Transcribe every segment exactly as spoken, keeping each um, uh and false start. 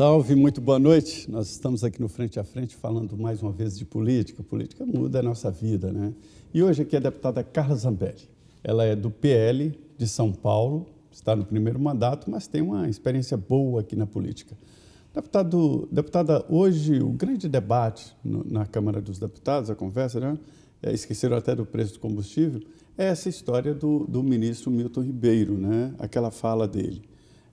Salve, muito boa noite. Nós estamos aqui no Frente a Frente falando mais uma vez de política. Política muda a nossa vida, né? E hoje aqui é a deputada Carla Zambelli. Ela é do P L de São Paulo, está no primeiro mandato, mas tem uma experiência boa aqui na política. Deputado, deputada, hoje o grande debate no, na Câmara dos Deputados, a conversa, né? É, esqueceram até do preço do combustível, é essa história do, do ministro Milton Ribeiro, né? Aquela fala dele.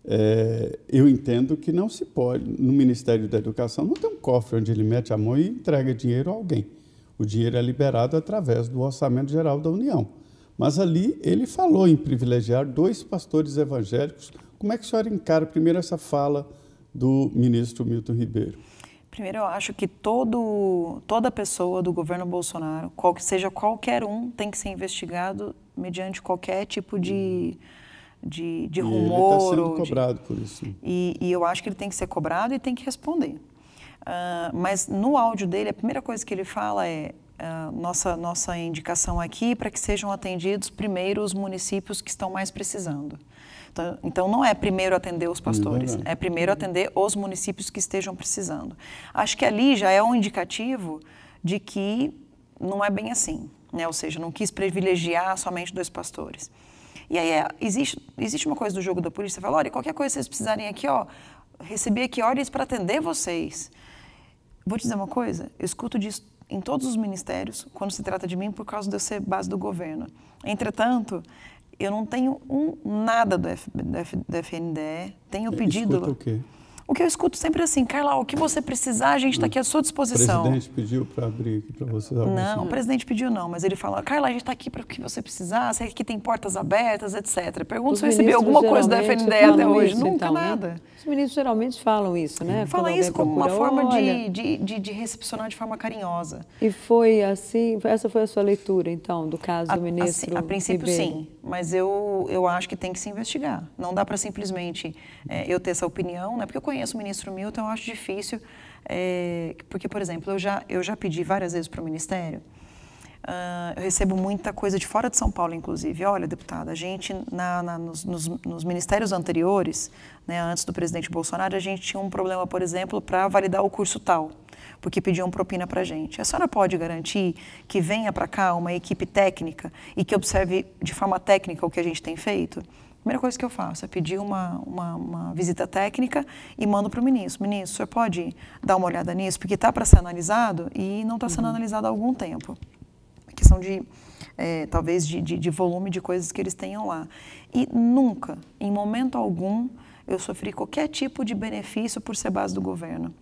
É, eu entendo que não se pode, no Ministério da Educação, não tem um cofre onde ele mete a mão e entrega dinheiro a alguém. O dinheiro é liberado através do Orçamento Geral da União. Mas ali ele falou em privilegiar dois pastores evangélicos. Como é que a senhora encara primeiro essa fala do ministro Milton Ribeiro? Primeiro, eu acho que todo, toda pessoa do governo Bolsonaro, qual que seja qualquer um, tem que ser investigado mediante qualquer tipo de... Hum. de, de rumor. Ele está sendo cobrado de, por isso. E, e eu acho que ele tem que ser cobrado e tem que responder. Uh, mas no áudio dele, a primeira coisa que ele fala é uh, nossa, nossa indicação aqui para que sejam atendidos primeiro os municípios que estão mais precisando. Então, então não é primeiro atender os pastores, é, é primeiro atender os municípios que estejam precisando. Acho que ali já é um indicativo de que não é bem assim, né? Ou seja, não quis privilegiar somente dois pastores. E aí, é, existe, existe uma coisa do jogo da polícia, você fala, olha, qualquer coisa que vocês precisarem aqui, ó, recebi aqui ordens para atender vocês. Vou te dizer uma coisa, eu escuto disso em todos os ministérios, quando se trata de mim, por causa de eu ser base do governo. Entretanto, eu não tenho um nada do, F, do, F, do F N D E, tenho pedido... Escuta o quê? O que eu escuto sempre é assim, Carla, o que você precisar, a gente está aqui à sua disposição. O presidente pediu para abrir aqui para você? Não, o presidente pediu não, mas ele fala, Carla, a gente está aqui para o que você precisar, se aqui tem portas abertas, etcétera. Pergunta se eu recebi alguma coisa da F N D E até hoje, isso, nunca então, nada. Né? Os ministros geralmente falam isso, né? Falam isso como uma forma de, de, de, de recepcionar de forma carinhosa. E foi assim, essa foi a sua leitura, então, do caso a, do ministro Ribeiro? A princípio sim, mas eu, eu acho que tem que se investigar. Não dá para simplesmente é, eu ter essa opinião, né? Porque eu conheço Eu conheço o ministro Milton, eu acho difícil, é, porque, por exemplo, eu já, eu já pedi várias vezes para o Ministério, uh, eu recebo muita coisa de fora de São Paulo, inclusive. Olha, deputada, a gente, na, na, nos, nos, nos ministérios anteriores, né, antes do presidente Bolsonaro, a gente tinha um problema, por exemplo, para validar o curso tal, porque pediam propina para a gente. A senhora pode garantir que venha para cá uma equipe técnica e que observe de forma técnica o que a gente tem feito? A primeira coisa que eu faço é pedir uma, uma, uma visita técnica e mando para o ministro. Ministro, o senhor pode dar uma olhada nisso? Porque está para ser analisado e não está sendo uhum. analisado há algum tempo. A questão de, é, talvez, de, de, de volume de coisas que eles tenham lá. E nunca, em momento algum, eu sofri qualquer tipo de benefício por ser base do governo.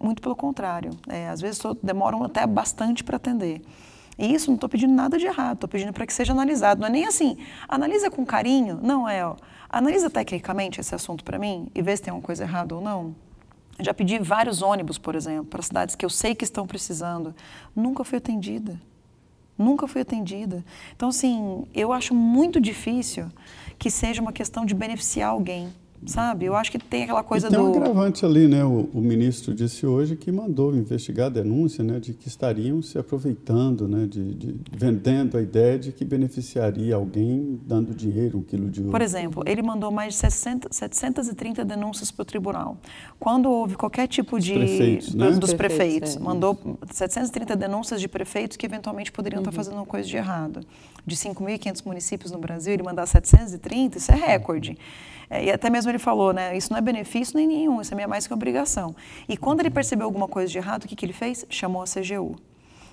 Muito pelo contrário. É, às vezes demoram até bastante para atender. E isso, não estou pedindo nada de errado, estou pedindo para que seja analisado. Não é nem assim, analisa com carinho, não é, ó, analisa tecnicamente esse assunto para mim e vê se tem uma coisa errada ou não. Eu já pedi vários ônibus, por exemplo, para cidades que eu sei que estão precisando. Nunca fui atendida, nunca fui atendida. Então, assim, eu acho muito difícil que seja uma questão de beneficiar alguém, sabe? Eu acho que tem aquela coisa do... tem um agravante ali, né? O, o ministro disse hoje que mandou investigar a denúncia, né, de que estariam se aproveitando, né, de, de vendendo a ideia de que beneficiaria alguém dando dinheiro, um quilo de ouro. Por exemplo, ele mandou mais de setecentas e trinta denúncias para o tribunal. Quando houve qualquer tipo de... Dos prefeitos, né? Dos prefeitos. Mandou setecentas e trinta denúncias de prefeitos que eventualmente poderiam uhum. estar fazendo uma coisa de errado. De cinco mil e quinhentos municípios no Brasil, ele mandar setecentos e trinta, isso é recorde. E até mesmo ele falou, né, isso não é benefício nem nenhum, isso é mais que obrigação. E quando ele percebeu alguma coisa de errado, o que, que ele fez? Chamou a C G U.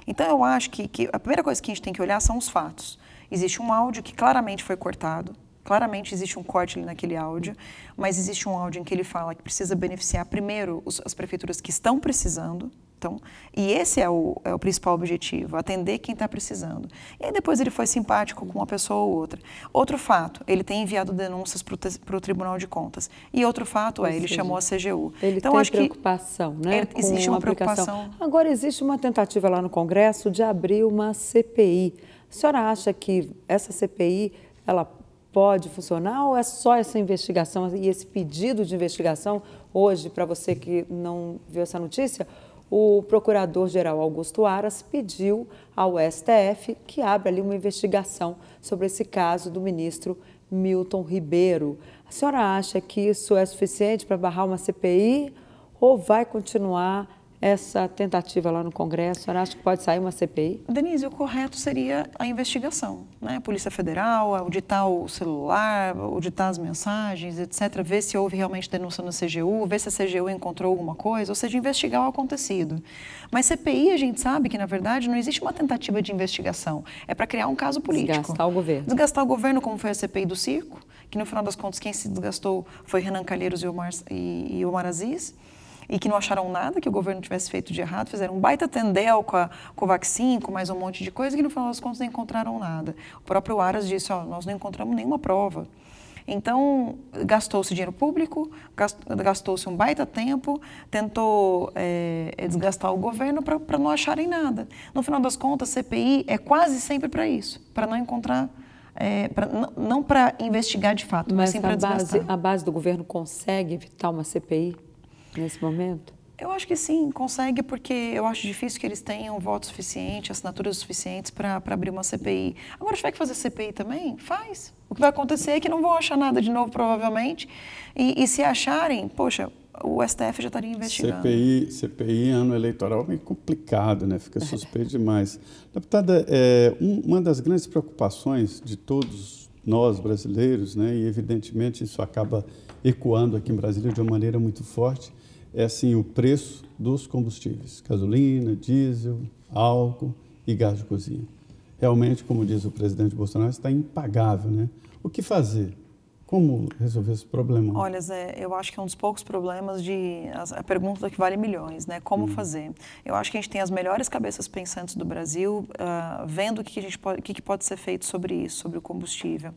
Então, eu acho que, que a primeira coisa que a gente tem que olhar são os fatos. Existe um áudio que claramente foi cortado, claramente existe um corte ali naquele áudio, mas existe um áudio em que ele fala que precisa beneficiar primeiro os, as prefeituras que estão precisando. Então, e esse é o, é o principal objetivo, atender quem está precisando. E aí depois ele foi simpático com uma pessoa ou outra. Outro fato, ele tem enviado denúncias para o Tribunal de Contas. E outro fato ou é, seja, ele chamou a C G U. Ele então, tem acho preocupação, que né? Ele, com existe uma aplicação. preocupação. Agora, existe uma tentativa lá no Congresso de abrir uma C P I. A senhora acha que essa C P I, ela pode funcionar ou é só essa investigação e esse pedido de investigação hoje, para você que não viu essa notícia? O procurador-geral Augusto Aras pediu ao S T F que abra ali uma investigação sobre esse caso do ministro Milton Ribeiro. A senhora acha que isso é suficiente para barrar uma C P I ou vai continuar essa tentativa lá no Congresso? A senhora acha que pode sair uma C P I? Denise, o correto seria a investigação, né? A Polícia Federal, auditar o celular, auditar as mensagens, etcétera. Ver se houve realmente denúncia no C G U, ver se a C G U encontrou alguma coisa, ou seja, investigar o acontecido. Mas C P I, a gente sabe que, na verdade, não existe uma tentativa de investigação. É para criar um caso político. Desgastar o governo. Desgastar o governo, como foi a C P I do circo, que, no final das contas, quem se desgastou foi Renan Calheiros e Omar, e, e Omar Aziz. E que não acharam nada que o governo tivesse feito de errado, fizeram um baita tendel com a Covaxin, com mais um monte de coisa, que no final das contas não encontraram nada. O próprio Aras disse, ó, nós não encontramos nenhuma prova. Então, gastou-se dinheiro público, gastou-se um baita tempo, tentou é, desgastar o governo para não acharem nada. No final das contas, C P I é quase sempre para isso, para não encontrar É, pra, não não para investigar de fato, mas, mas sim para desgastar. Mas a base do governo consegue evitar uma C P I nesse momento? Eu acho que sim, consegue, porque eu acho difícil que eles tenham voto suficiente, assinaturas suficientes para abrir uma C P I. Agora, se tiver que fazer C P I também, faz. O que vai acontecer é que não vão achar nada de novo, provavelmente, e, e se acharem, poxa, o S T F já estaria investigando. C P I, C P I ano eleitoral é meio complicado, né? Fica suspeito demais. Deputada, é, um, uma das grandes preocupações de todos nós brasileiros, né, e evidentemente isso acaba ecoando aqui em Brasília de uma maneira muito forte, é assim, o preço dos combustíveis, gasolina, diesel, álcool e gás de cozinha. Realmente, como diz o presidente Bolsonaro, está impagável, né? O que fazer? Como resolver esse problema? Olha, Zé, eu acho que é um dos poucos problemas de... A pergunta que vale milhões, né? Como hum. fazer? Eu acho que a gente tem as melhores cabeças pensantes do Brasil, uh, vendo o que, que, a gente pode, que, que pode ser feito sobre isso, sobre o combustível.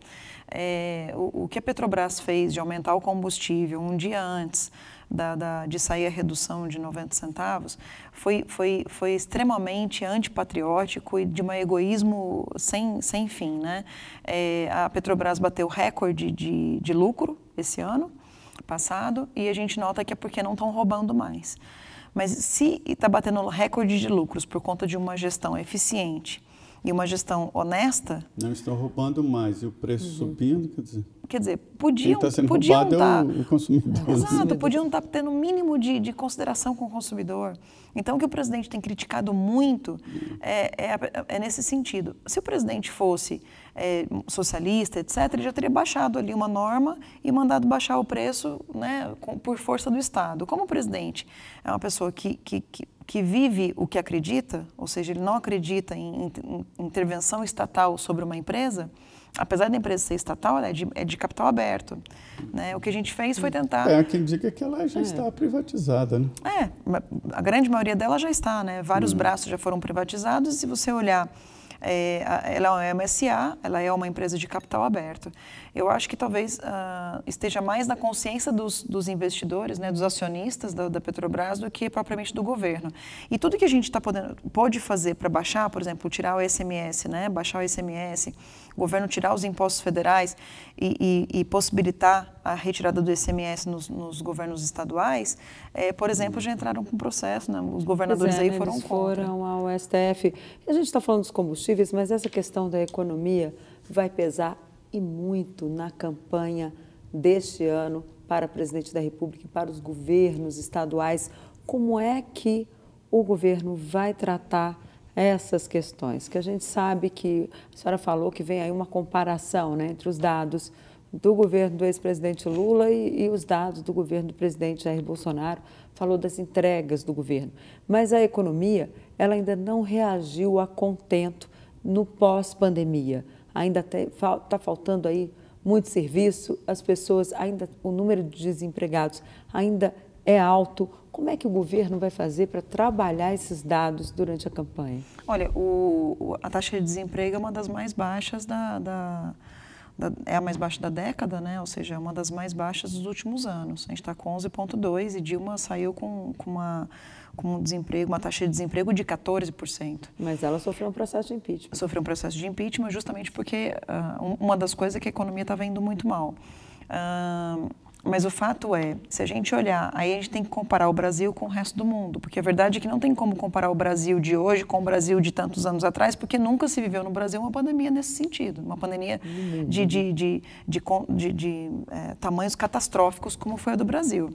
É, o, o que a Petrobras fez de aumentar o combustível um dia antes Da, da, de sair a redução de noventa centavos, foi, foi, foi extremamente antipatriótico e de um egoísmo sem, sem fim, né? É, a Petrobras bateu recorde de, de lucro esse ano passado e a gente nota que é porque não estão roubando mais. Mas se está batendo recorde de lucros por conta de uma gestão eficiente e uma gestão honesta... Não estão roubando mais e o preço uhum. subindo, quer dizer... Quer dizer, podiam tá estar... Podiam tá, é o, o consumidor. Exato, podiam estar tá tendo o um mínimo de, de consideração com o consumidor. Então, o que o presidente tem criticado muito é, é, é nesse sentido. Se o presidente fosse é, socialista, etcétera, ele já teria baixado ali uma norma e mandado baixar o preço, né, com, por força do Estado. Como o presidente é uma pessoa que, que, que, que vive o que acredita, ou seja, ele não acredita em, em, em intervenção estatal sobre uma empresa, apesar da empresa ser estatal, ela é de, é de capital aberto, né? O que a gente fez foi tentar... É, quem diga que ela já é. está privatizada, né? É, a grande maioria dela já está, né? Vários hum. braços já foram privatizados. Se você olhar, é, ela é uma S A, ela é uma empresa de capital aberto. Eu acho que talvez uh, esteja mais na consciência dos, dos investidores, né, dos acionistas da, da Petrobras, do que propriamente do governo. E tudo que a gente tá podendo, pode fazer para baixar, por exemplo, tirar o I C M S, né, baixar o I C M S, o governo tirar os impostos federais e, e, e possibilitar a retirada do I C M S nos, nos governos estaduais, é, por exemplo, já entraram com processo, né, os governadores pois é, aí foram eles contra. Foram ao S T F. A gente está falando dos combustíveis, mas essa questão da economia vai pesar e muito na campanha deste ano para presidente da República e para os governos estaduais. Como é que o governo vai tratar essas questões? Que a gente sabe que, a senhora falou que vem aí uma comparação, né, entre os dados do governo do ex-presidente Lula e, e os dados do governo do presidente Jair Bolsonaro, falou das entregas do governo. Mas a economia, ela ainda não reagiu a contento no pós-pandemia. Ainda está faltando aí muito serviço, as pessoas ainda, o número de desempregados ainda é alto. Como é que o governo vai fazer para trabalhar esses dados durante a campanha? Olha, o, a taxa de desemprego é uma das mais baixas da, da, da é a mais baixa da década, né? Ou seja, é uma das mais baixas dos últimos anos. A gente está com onze vírgula dois e Dilma saiu com, com uma com um desemprego, uma taxa de desemprego de quatorze por cento. Mas ela sofreu um processo de impeachment. Sofreu um processo de impeachment justamente porque uh, uma das coisas é que a economia estava indo muito mal. Uh, mas o fato é, se a gente olhar, aí a gente tem que comparar o Brasil com o resto do mundo, porque a verdade é que não tem como comparar o Brasil de hoje com o Brasil de tantos anos atrás, porque nunca se viveu no Brasil uma pandemia nesse sentido, uma pandemia uhum. de, de, de, de, de, de, de é, tamanhos catastróficos como foi a do Brasil.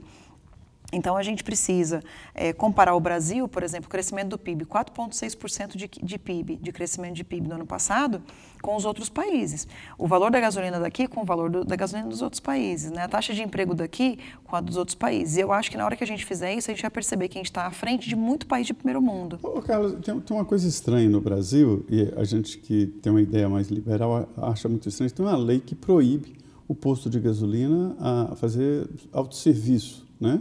Então, a gente precisa é, comparar o Brasil, por exemplo, o crescimento do P I B, quatro vírgula seis por cento de, de P I B, de crescimento de P I B no ano passado, com os outros países. O valor da gasolina daqui com o valor do, da gasolina dos outros países, né? A taxa de emprego daqui com a dos outros países. E eu acho que na hora que a gente fizer isso, a gente vai perceber que a gente está à frente de muito país de primeiro mundo. Ô, Carlos, tem, tem uma coisa estranha no Brasil, e a gente que tem uma ideia mais liberal acha muito estranho, tem uma lei que proíbe o posto de gasolina a fazer autosserviço, né?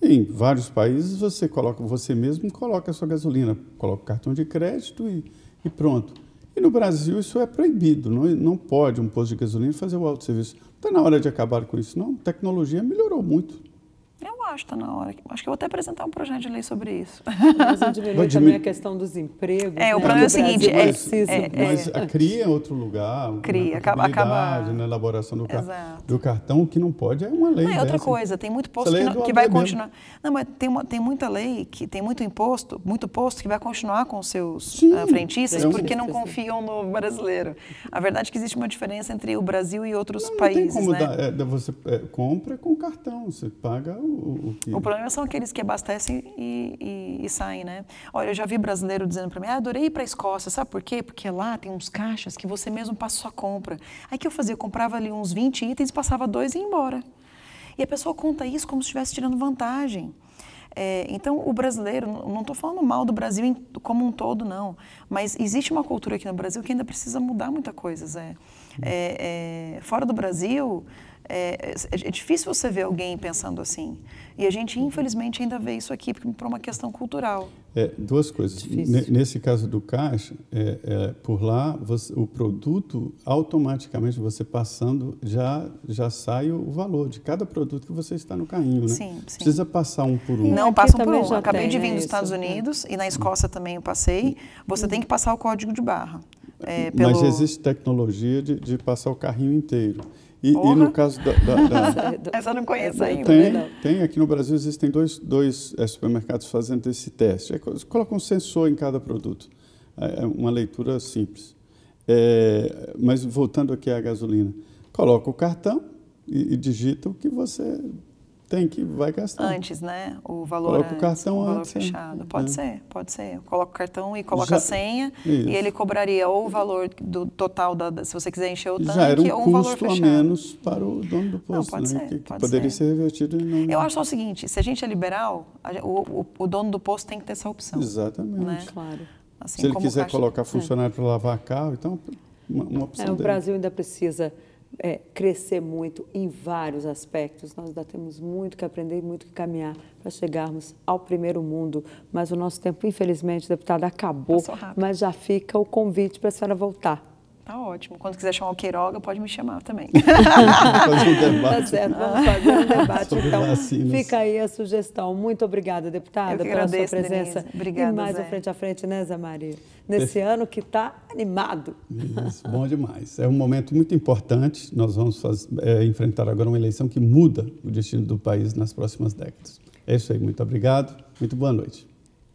Em vários países, você coloca, você mesmo coloca a sua gasolina, coloca o cartão de crédito e, e pronto. E no Brasil isso é proibido, não, não pode um posto de gasolina fazer o autosserviço. Não está na hora de acabar com isso, não? A tecnologia melhorou muito. Eu acho que está na hora. Acho que eu vou até apresentar um projeto de lei sobre isso. Mas eu diminui também diminuir. A questão dos empregos. É, né? O problema é o seguinte. É, é, mas é, cria outro lugar. Cria, acaba, acaba... na elaboração do, car do cartão, o que não pode é uma lei. Não, é outra dessa. coisa. Tem muito posto que, não, que vai continuar. Mesmo. Não, mas tem, uma, tem muita lei, que tem muito imposto, muito posto que vai continuar com seus Sim, uh, frentistas é porque não confiam no brasileiro. A verdade é que existe uma diferença entre o Brasil e outros não, não países. Tem como né? dar, é, você é, compra com cartão, você paga o O, que... o problema são aqueles que abastecem e, e, e saem, né? Olha, eu já vi brasileiro dizendo para mim, ah, adorei ir para a Escócia, sabe por quê? Porque lá tem uns caixas que você mesmo passa sua compra. Aí que eu fazia, eu comprava ali uns vinte itens, passava dois e ia embora. E a pessoa conta isso como se estivesse tirando vantagem. É, então, o brasileiro, não estou falando mal do Brasil em, como um todo, não, mas existe uma cultura aqui no Brasil que ainda precisa mudar muita coisa, Zé. É, é, fora do Brasil... É, é difícil você ver alguém pensando assim. E a gente, infelizmente, ainda vê isso aqui por uma questão cultural. É, duas coisas. Nesse caso do caixa, é, é, por lá, você, o produto, automaticamente, você passando, já, já sai o valor de cada produto que você está no carrinho, né? Sim, sim. Precisa passar um por um. Não, passa um por um. Acabei tem, de vir é dos isso, Estados Unidos é. e na Escócia também eu passei. Você hum. tem que passar o código de barra. É, pelo... Mas existe tecnologia de, de passar o carrinho inteiro. E, e no caso da... da, da... Essa eu não conheço ainda. Tem, né? tem, aqui no Brasil existem dois, dois é, supermercados fazendo esse teste. É, colocam um sensor em cada produto. É uma leitura simples. É, mas voltando aqui à gasolina, coloca o cartão e, e digita o que você tem que vai gastar. Antes, né? O valor coloca antes, o cartão o valor antes, fechado. É. Pode ser, pode ser. Coloca o cartão e coloca já, a senha isso. e ele cobraria ou o valor do total, da, se você quiser encher o tanque, já era um ou um valor fechado. Já era um custo a menos para o dono do posto. Não, pode né? ser, que, pode poderia ser, ser revertido. Em Eu acho só o seguinte, se a gente é liberal, a, o, o, o dono do posto tem que ter essa opção. Exatamente. Né? Claro. Assim, se ele quiser caixa, colocar funcionário é. para lavar carro, então uma, uma opção é, O dele. Brasil ainda precisa... É, crescer muito em vários aspectos. Nós ainda temos muito que aprender, muito que caminhar para chegarmos ao primeiro mundo. Mas o nosso tempo, infelizmente, deputada, acabou. Mas já fica o convite para a senhora voltar. Tá ótimo. Quando quiser chamar o Queiroga, pode me chamar também. Fazer um debate. Tá certo, vamos fazer um debate. Então, vacinas. Fica aí a sugestão. Muito obrigada, deputada, pela agradeço, sua presença. Denise. Obrigada, e mais Zé. um Frente a Frente, né, Zé Maria? Nesse ano que está animado. Isso, bom demais. É um momento muito importante. Nós vamos fazer, é, enfrentar agora uma eleição que muda o destino do país nas próximas décadas. É isso aí, muito obrigado. Muito boa noite.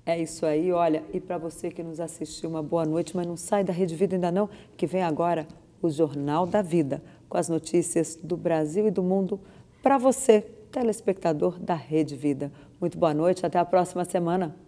É isso aí, olha, e para você que nos assistiu, uma boa noite, mas não sai da Rede Vida ainda não, que vem agora o Jornal da Vida, com as notícias do Brasil e do mundo para você, telespectador da Rede Vida. Muito boa noite, até a próxima semana.